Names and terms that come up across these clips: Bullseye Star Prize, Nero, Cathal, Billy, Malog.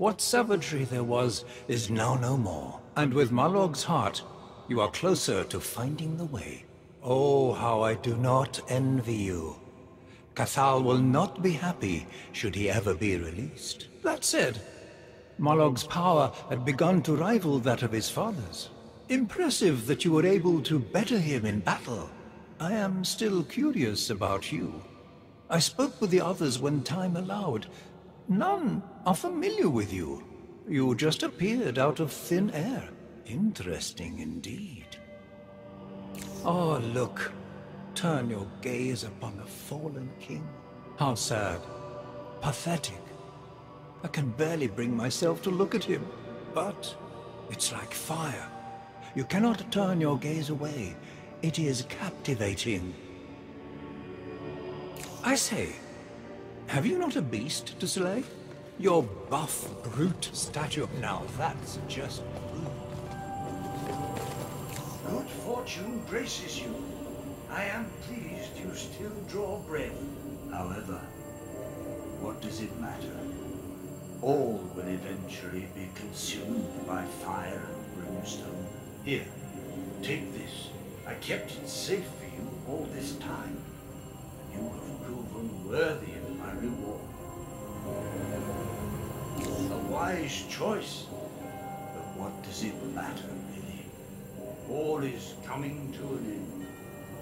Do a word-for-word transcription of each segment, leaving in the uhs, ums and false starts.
What savagery there was is now no more. And with Malog's heart, you are closer to finding the way. Oh, how I do not envy you. Cathal will not be happy should he ever be released. That said, Malog's power had begun to rival that of his father's. Impressive that you were able to better him in battle. I am still curious about you. I spoke with the others when time allowed. None are familiar with you. You just appeared out of thin air. Interesting indeed. Oh, look. Turn your gaze upon the fallen king. How sad. Pathetic. I can barely bring myself to look at him. But it's like fire. You cannot turn your gaze away. It is captivating. I say, have you not a beast to slay? Your buff brute statue. Now that's just rude. Good fortune braces you. I am pleased you still draw breath. However, what does it matter? All will eventually be consumed by fire and brimstone. Here, take this. I kept it safe for you all this time. You have proven worthy of my reward. A wise choice, but what does it matter, Billy? All is coming to an end.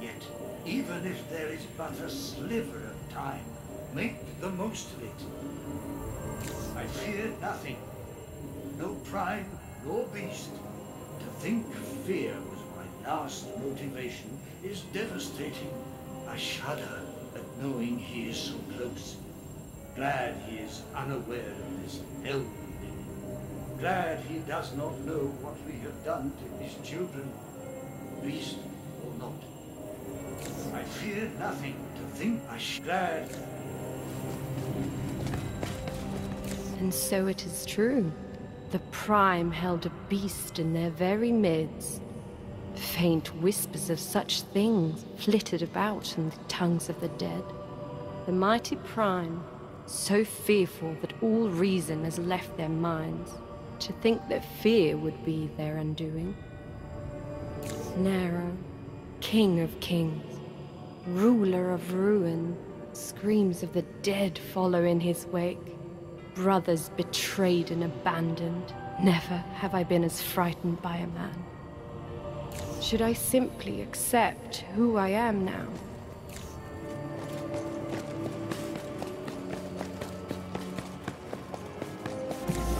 Yet, even if there is but a sliver of time, make the most of it. I fear nothing, no prime, nor beast. To think fear was my last motivation is devastating. I shudder at knowing he is so close. Glad he is unaware of this hell we live in. Glad he does not know what we have done to his children, beast or not. I fear nothing to think I should. Glad. And so it is true. The Prime held a beast in their very midst. Faint whispers of such things flitted about in the tongues of the dead. The mighty Prime, so fearful that all reason has left their minds, to think that fear would be their undoing. Nero, King of Kings, ruler of ruin, screams of the dead follow in his wake. Brothers betrayed and abandoned. Never have I been as frightened by a man. Should I simply accept who I am now?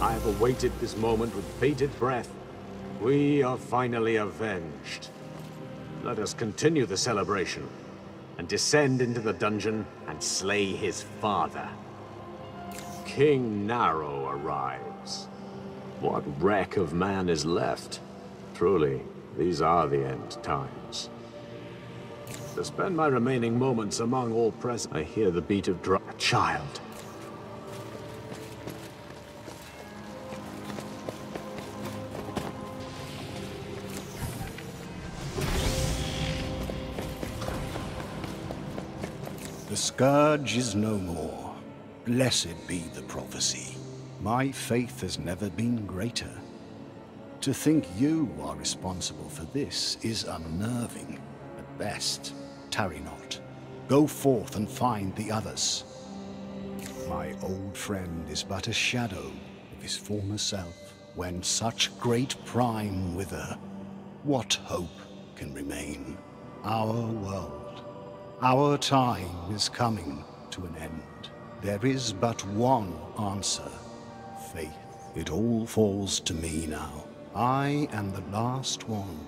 I have awaited this moment with bated breath. We are finally avenged. Let us continue the celebration and descend into the dungeon and slay his father. King Nero arrives. What wreck of man is left? Truly, these are the end times. To spend my remaining moments among all present, I hear the beat of drum. A child. The scourge is no more. Blessed be the prophecy. My faith has never been greater. To think you are responsible for this is unnerving. At best, tarry not. Go forth and find the others. My old friend is but a shadow of his former self. When such great prime wither, what hope can remain? Our world, our time is coming to an end. There is but one answer, faith. It all falls to me now. I am the last one.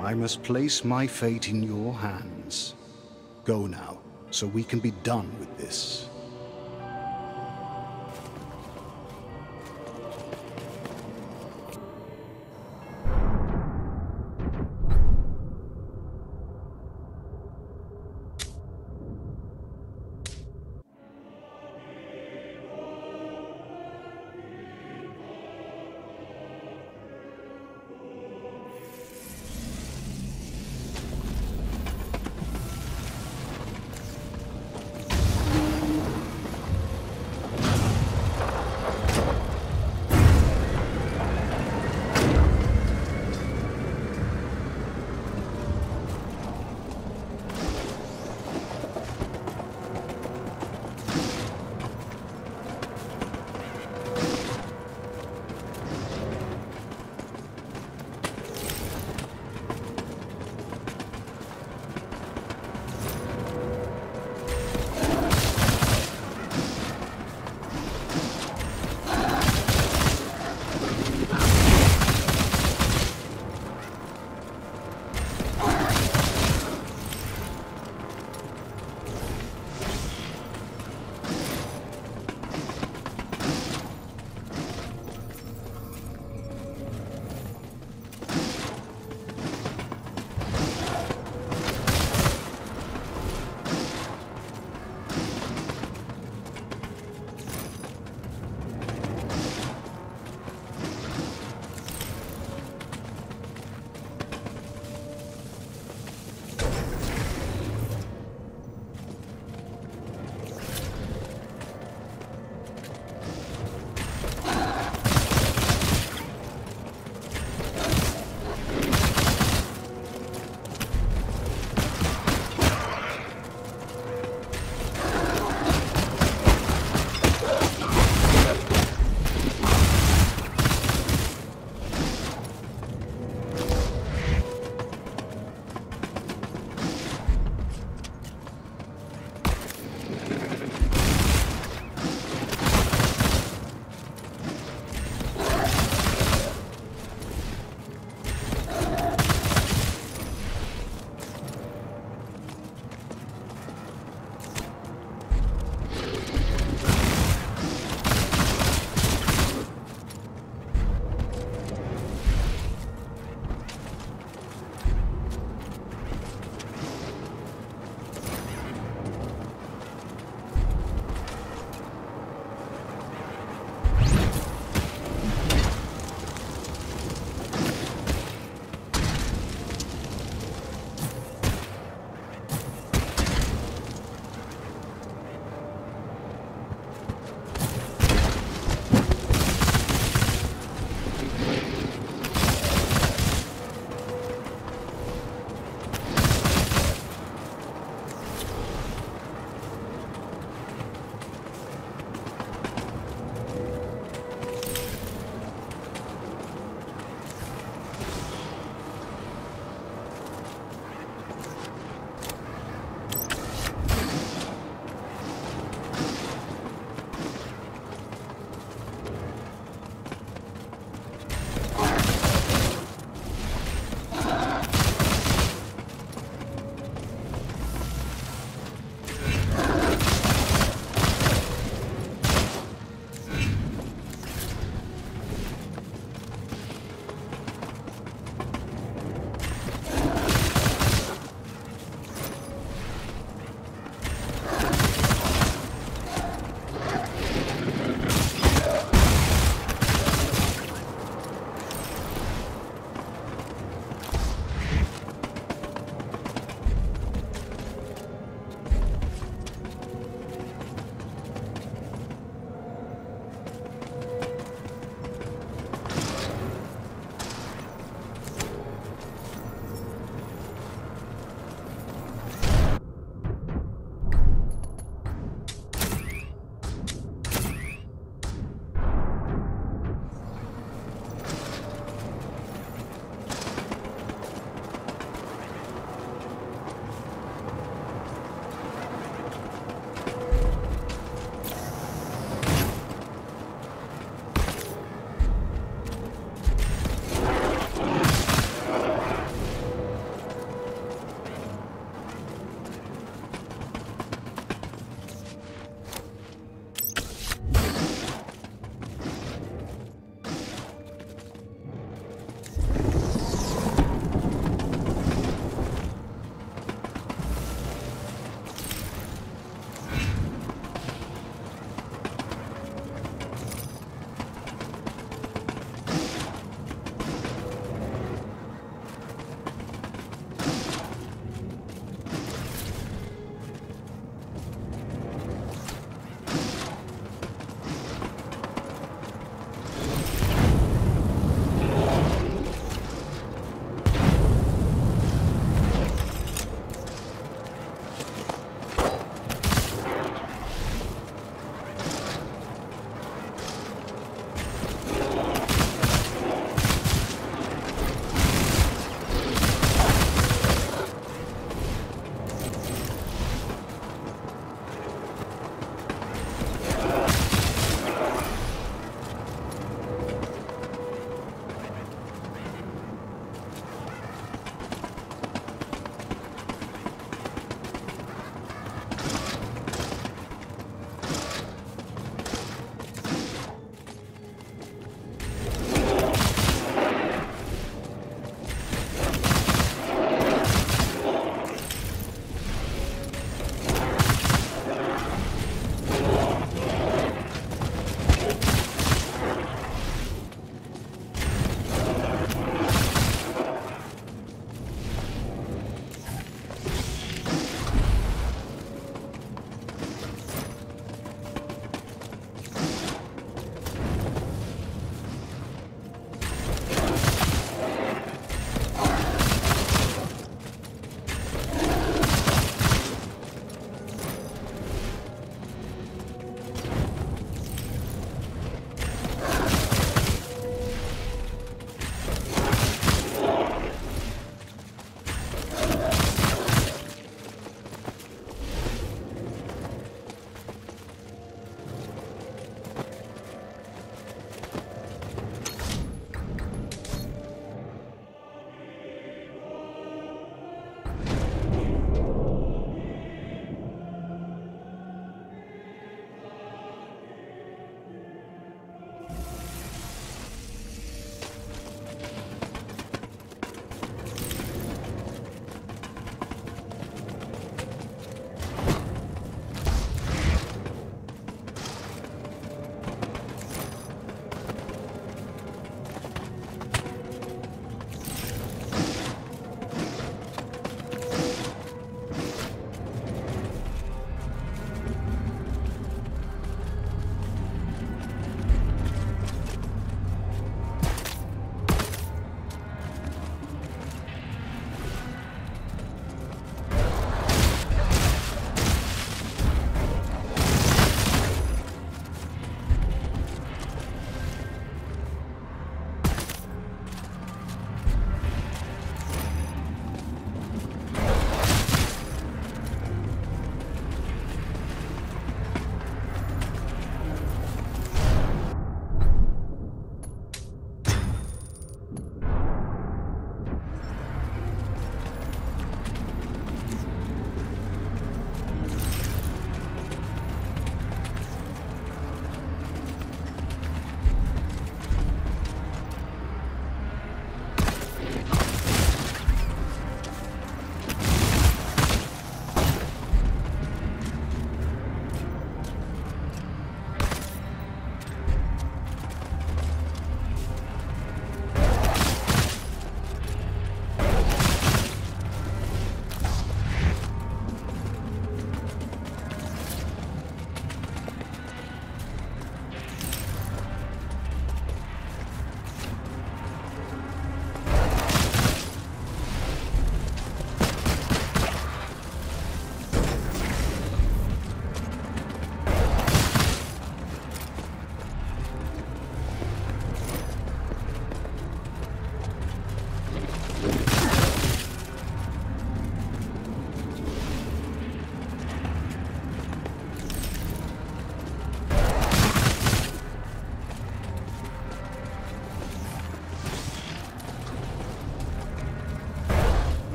I must place my fate in your hands. Go now, so we can be done with this.